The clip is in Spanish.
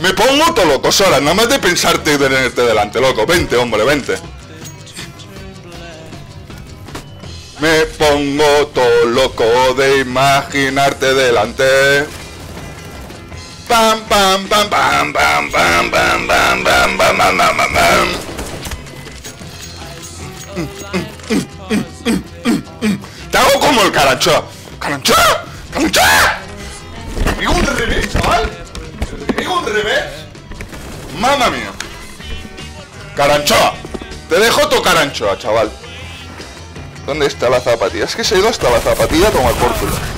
Me pongo todo loco, Sora, nada más de pensarte y tenerte delante, loco. Vente, hombre, vente. Me pongo todo loco de imaginarte delante. Pam, pam, pam, pam, pam, pam, pam, pam, pam, pam, pam, pam, pam, pam. Te hago como el Caranchá. ¡Caranchá! ¡Caranchá! ¿Te digo un revés, chaval? ¿Te digo un revés? ¡Mamma mía! ¡Caranchá! Te dejo tu Caranchá, chaval. ¿Dónde está la zapatilla? Es que se ha ido hasta la zapatilla a tomar por culo.